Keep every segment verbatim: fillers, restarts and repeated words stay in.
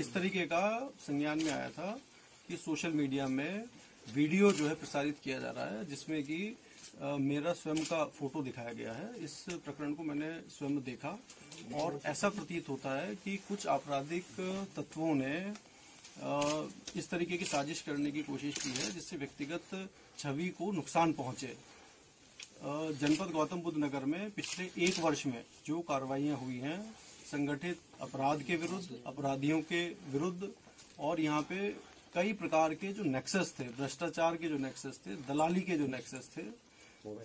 इस तरीके का संज्ञान में आया था कि सोशल मीडिया में वीडियो जो है प्रसारित किया जा रहा है जिसमें कि मेरा स्वयं का फोटो दिखाया गया है। इस प्रकरण को मैंने स्वयं देखा और ऐसा प्रतीत होता है कि कुछ आपराधिक तत्वों ने इस तरीके की साजिश करने की कोशिश की है जिससे व्यक्तिगत छवि को नुकसान पहुंचे। जनपद गौतम बुद्ध नगर में पिछले एक वर्ष में जो कार्रवाइयां हुई हैं संगठित अपराध के विरुद्ध, अपराधियों के विरुद्ध, और यहाँ पे कई प्रकार के जो नेक्सस थे, भ्रष्टाचार के जो नेक्सस थे, दलाली के जो नेक्सस थे,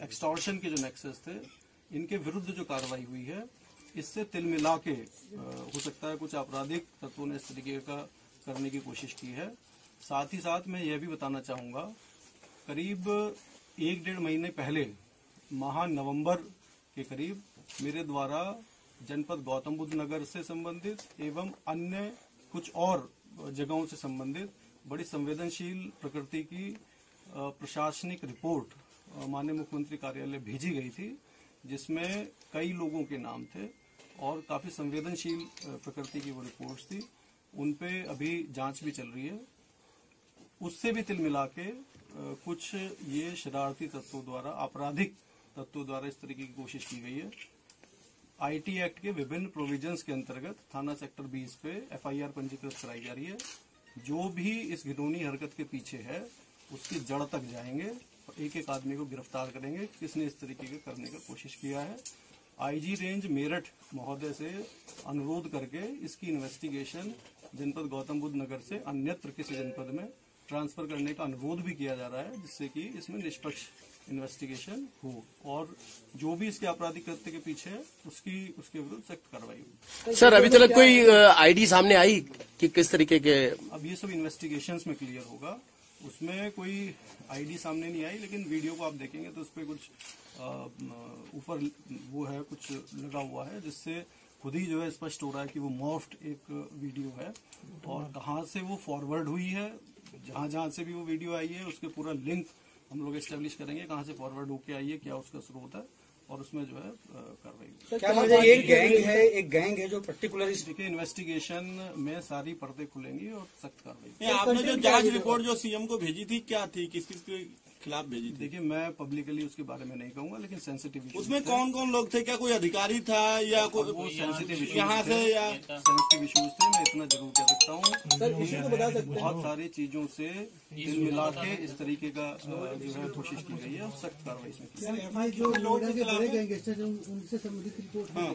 एक्सटॉर्शन के जो नेक्सस थे, इनके विरुद्ध जो कार्रवाई हुई है इससे तिल मिला के हो सकता है कुछ आपराधिक तत्वों ने इस तरीके का करने की कोशिश की है। साथ ही साथ मैं यह भी बताना चाहूँगा, करीब एक डेढ़ महीने पहले माह नवंबर के करीब मेरे द्वारा जनपद गौतम बुद्ध नगर से संबंधित एवं अन्य कुछ और जगहों से संबंधित बड़ी संवेदनशील प्रकृति की प्रशासनिक रिपोर्ट माननीय मुख्यमंत्री कार्यालय भेजी गई थी जिसमें कई लोगों के नाम थे और काफ़ी संवेदनशील प्रकृति की वो रिपोर्ट्स थी। उन पे अभी जांच भी चल रही है। उससे भी तिल मिला के कुछ ये शरारती तत्वों द्वारा, आपराधिक तत्वों द्वारा इस तरीके की कोशिश की गई है। आईटी एक्ट के विभिन्न प्रोविजंस के अंतर्गत थाना सेक्टर बीस पे एफआईआर पंजीकृत कराई जा रही है। जो भी इस घिनौनी हरकत के पीछे है उसकी जड़ तक जाएंगे और एक एक आदमी को गिरफ्तार करेंगे किसने इस तरीके का करने का कोशिश किया है। आईजी रेंज मेरठ महोदय से अनुरोध करके इसकी इन्वेस्टिगेशन जनपद गौतम बुद्ध नगर से अन्यत्र किसी जनपद में ट्रांसफर करने का अनुरोध भी किया जा रहा है जिससे कि इसमें निष्पक्ष इन्वेस्टिगेशन हो और जो भी इसके आपराधिक कृत्य के पीछे है उसकी उसके विरुद्ध सख्त कार्रवाई हो। सर, अभी तक कोई आईडी सामने आई कि किस तरीके के? अब ये सब इन्वेस्टिगेशंस में क्लियर होगा, उसमें कोई आईडी सामने नहीं आई, लेकिन वीडियो को आप देखेंगे तो उस पर कुछ ऊपर वो है, कुछ लगा हुआ है जिससे खुद ही जो है स्पष्ट हो रहा है कि वो मॉफ्ट एक वीडियो है और कहाँ से वो फॉरवर्ड हुई है, जहाँ जहाँ से भी वो वीडियो आई है उसके पूरा लिंक हम लोग एस्टेब्लिश करेंगे, कहाँ से फॉरवर्ड होके आई है, क्या उसका स्रोत है और उसमें जो है कार्रवाई। क्या मतलब एक गैंग है, एक गैंग है जो पर्टिकुलर इस के इन्वेस्टिगेशन में सारी पर्दे खुलेंगी और सख्त कार्रवाई। आपने जो जांच रिपोर्ट जो सीएम को भेजी थी क्या थी, किस किस के खिलाफ भेजी? देखिए, मैं पब्लिकली उसके बारे में नहीं कहूंगा, लेकिन सेंसिटिव उसमें कौन कौन लोग थे, क्या कोई अधिकारी था या कोई सेंसिटिव यहाँ से या सेंसिटिव इशूज थे, मैं इतना जरूर कह सकता हूँ। बहुत सारी चीजों से तिल मिला के इस तरीके का जो है कोशिश की गई है, सख्त कार्रवाई।